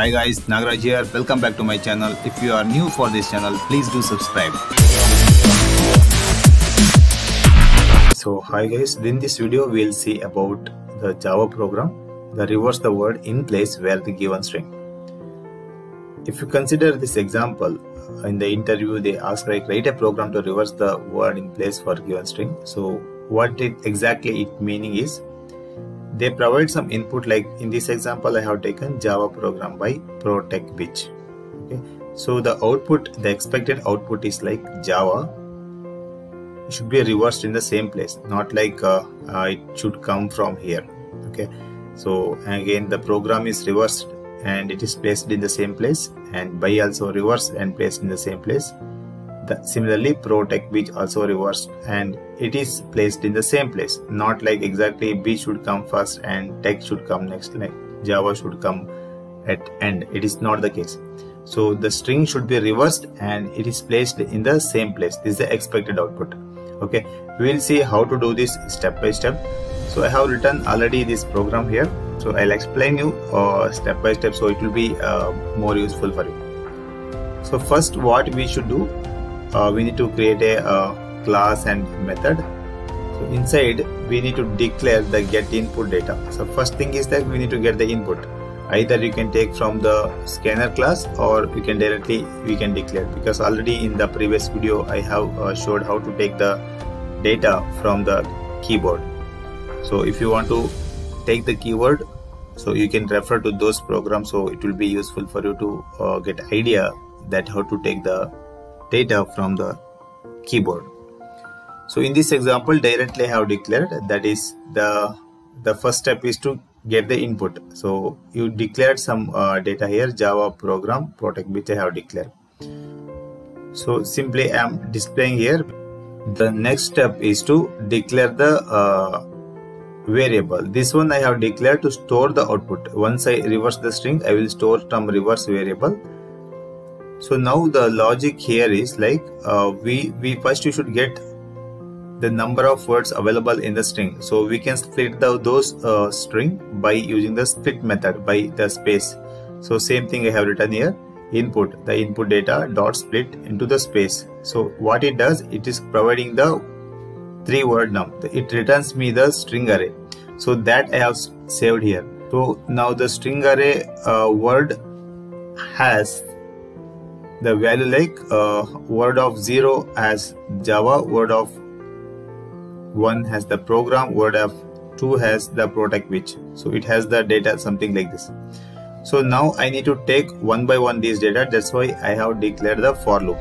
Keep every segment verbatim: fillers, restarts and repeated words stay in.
Hi guys, Nagraj here. Welcome back to my channel. If you are new for this channel, please do subscribe. So hi guys, in this video we will see about the Java program that reverse the word in place where the given string. If you consider this example, in the interview they asked like write a program to reverse the word in place for given string. So what it exactly it meaning is, they provide some input, like in this example I have taken Java program by ProTechBeach. Okay, so the output, the expected output is like Java should be reversed in the same place, not like uh, uh, it should come from here. Okay, so again the program is reversed and it is placed in the same place, and by also reversed and placed in the same place. The, similarly, ProTechBeach also reversed and it is placed in the same place, not like exactly B should come first and tech should come next, like Java should come at end. It is not the case. So the string should be reversed and it is placed in the same place. This is the expected output. Okay, we will see how to do this step by step. So I have written already this program here, so I'll explain you uh, step by step, so it will be uh, more useful for you. So first what we should do, Uh, we need to create a uh, class and method. So inside we need to declare the get input data. So first thing is that we need to get the input. Either you can take from the scanner class or you can directly we can declare, because already in the previous video I have uh, showed how to take the data from the keyboard. So if you want to take the keyword, so you can refer to those programs, so it will be useful for you to uh, get idea that how to take the data from the keyboard. So in this example directly I have declared, that is the the first step is to get the input. So you declared some uh, data here, Java program ProTechBeach I have declared. So simply I am displaying here. The next step is to declare the uh, variable. This one I have declared to store the output. Once I reverse the string, I will store some reverse variable. So now the logic here is like uh, we we first you should get the number of words available in the string. So we can split the those uh, string by using the split method by the space. So same thing I have written here, input, the input data dot split into the space. So what it does, it is providing the three word num. It returns me the string array. So that I have saved here. So now the string array uh, word has the value like uh, word of zero as Java, word of one has the program, word of two has the ProTechBeach. So it has the data something like this. So now I need to take one by one these data. That's why I have declared the for loop.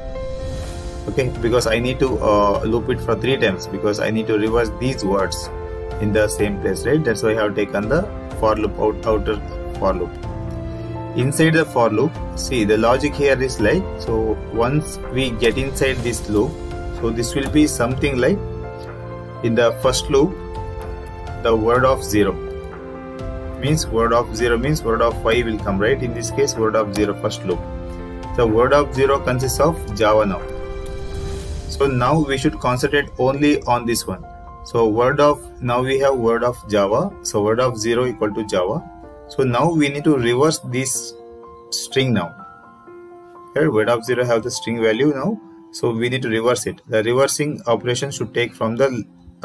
Okay, because I need to uh, loop it for three times, because I need to reverse these words in the same place, right? That's why I have taken the for loop out outer for loop. Inside the for loop, see the logic here is like, so once we get inside this loop, so this will be something like in the first loop the word of zero means word of zero means word of five will come, right? In this case word of zero first loop. The word of zero consists of Java now. So now we should concentrate only on this one. So word of, now we have word of Java, so word of zero equal to Java. So now we need to reverse this string now. Okay, word of zero have the string value now. So we need to reverse it. The reversing operation should take from the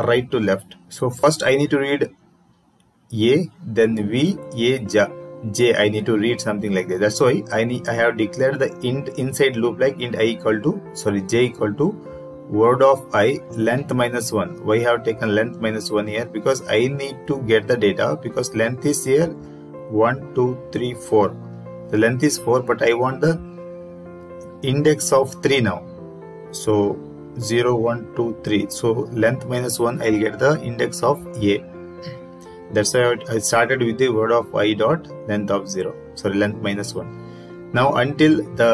right to left. So first I need to read A, then V, A, J. J I need to read something like that. That's why I need, I have declared the int inside loop like int I equal to, sorry, J equal to word of I length minus one. Why I have taken length minus one here? Because I need to get the data, because length is here one, two, three, four. The length is four, but I want the index of three now. So zero, one, two, three. So length minus one, I'll get the index of A. That's why I started with the word of I dot length of zero. Sorry, length minus one. Now until the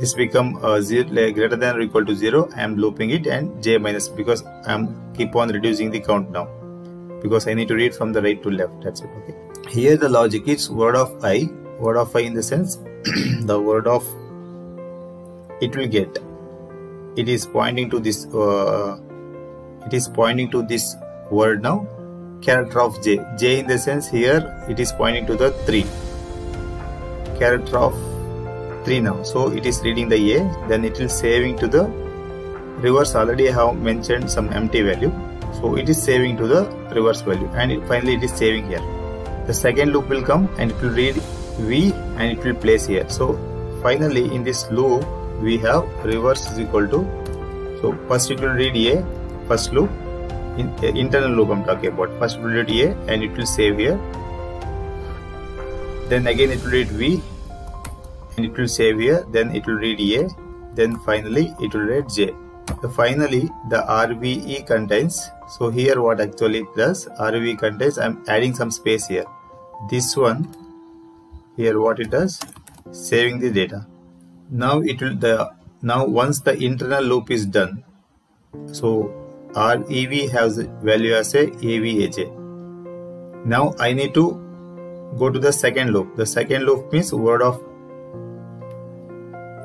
this become uh, zero, like greater than or equal to zero, I am looping it, and J minus, because I am keep on reducing the count now, because I need to read from the right to left. That's it. Okay. Here the logic is word of I, word of I in the sense the word of it will get, it is pointing to this uh, it is pointing to this word now. Character of J, J in the sense here it is pointing to the three. character of three now, so it is reading the A, then it will saving to the reverse. Already I have mentioned some empty value, so it is saving to the reverse value, and it, finally it is saving here. The second loop will come and it will read V and it will place here. So finally in this loop we have reverse is equal to, so first it will read A, first loop, in, uh, internal loop I'm talking about, first it will read A and it will save here. Then again it will read V and it will save here, then it will read A, then finally it will read J. So finally the R V E contains, so here what actually plus R V E contains, I'm adding some space here. This one here what it does, saving the data. Now it will the now once the internal loop is done, so R E V has value as a A V A J. Now I need to go to the second loop. The second loop means word of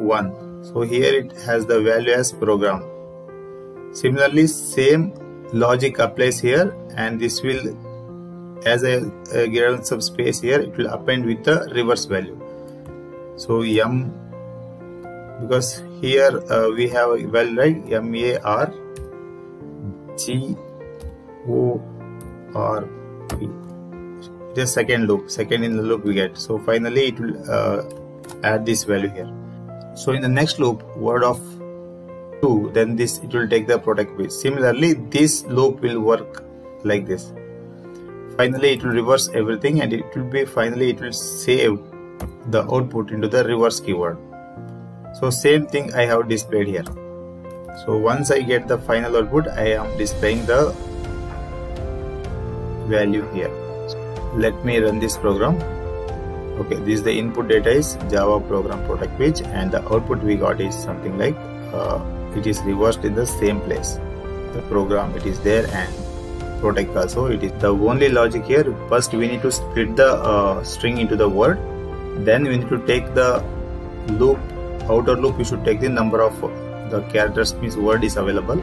one, so here it has the value as program. Similarly same logic applies here, and this will, as I uh, given some space here, it will append with the reverse value. So M, because here uh, we have a value, right, M A R G O R P. The second loop, second in the loop we get. So finally it will uh, add this value here. So in the next loop, word of two, then this it will take the ProTechBeach. Similarly, this loop will work like this. Finally, it will reverse everything, and it will be finally it will save the output into the reverse keyword. So same thing I have displayed here. So once I get the final output, I am displaying the value here. So let me run this program. Okay, this is the input data is Java program ProTechBeach, and the output we got is something like uh, it is reversed in the same place. The program it is there, and ProTech also it is. The only logic here, first we need to split the uh, string into the word, then we need to take the loop, outer loop we should take the number of the characters means word is available,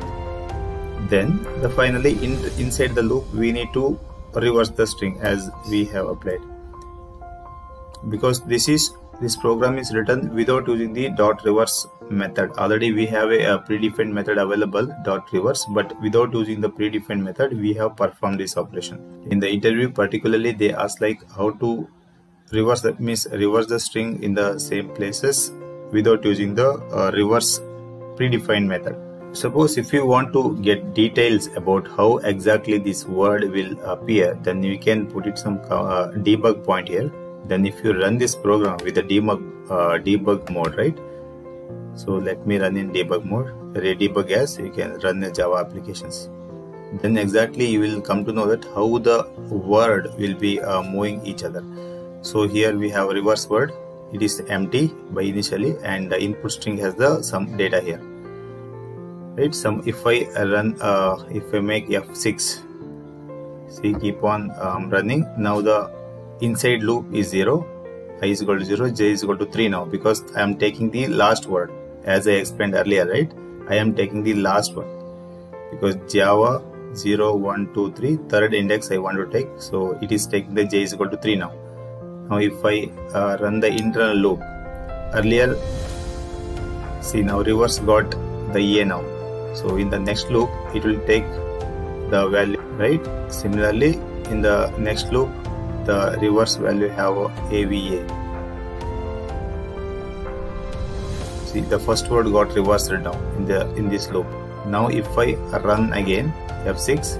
then the finally in, inside the loop we need to reverse the string as we have applied. Because this is this program is written without using the dot reverse method. Already we have a, a predefined method available, dot reverse, but without using the predefined method we have performed this operation. In the interview particularly they asked like how to reverse, that means reverse the string in the same places without using the uh, reverse predefined method. Suppose if you want to get details about how exactly this word will appear, then you can put it some uh, debug point here. Then if you run this program with the debug, uh, debug mode, right? So let me run in debug mode. Debug as you can run the Java applications. Then exactly you will come to know that how the word will be uh, moving each other. So here we have a reverse word. It is empty by initially, and the input string has the some data here, right? Some if I run, uh, if I make F six, see keep on um, running. Now the inside loop is zero, I is equal to zero, J is equal to three now, because I am taking the last word as I explained earlier, right? I am taking the last one because Java zero, one, two, three, third index I want to take, so it is taking the J is equal to three now. Now if I uh, run the internal loop earlier, see now reverse got the A now, so in the next loop it will take the value, right? Similarly in the next loop the reverse value have A V A. See the first word got reversed now in the in this loop. Now if I run again F six,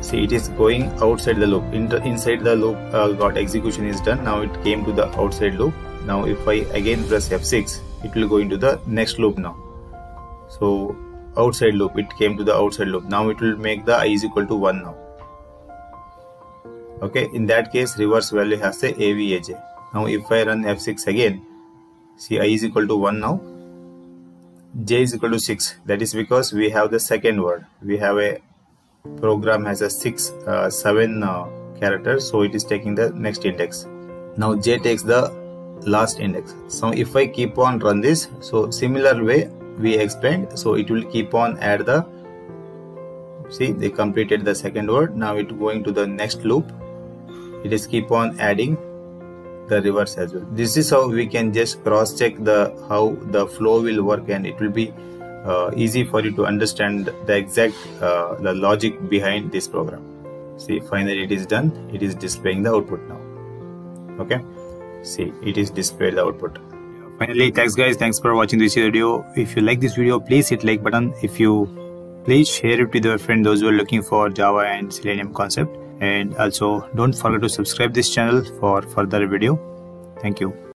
see it is going outside the loop. In the, inside the loop uh, got execution is done. Now it came to the outside loop. Now if I again press F six, it will go into the next loop now. So outside loop, it came to the outside loop. Now it will make the I is equal to one now. Okay, in that case reverse value has a A V A J. Now if I run F six again, see I is equal to one now, J is equal to six. That is because we have the second word. We have a program has a six, uh, seven uh, characters, so it is taking the next index. Now J takes the last index. So if I keep on run this, so similar way we explained, so it will keep on add the, see they completed the second word. Now it going to the next loop. It is keep on adding the reverse as well. This is how we can just cross check the how the flow will work, and it will be uh, easy for you to understand the exact uh, the logic behind this program. See, finally it is done. It is displaying the output now. Okay, see, it is displayed the output. Finally, thanks guys, thanks for watching this video. If you like this video, please hit like button. If you please share it with your friend, those who are looking for Java and Selenium concept. And also don't forget to subscribe this channel for further video. Thank you.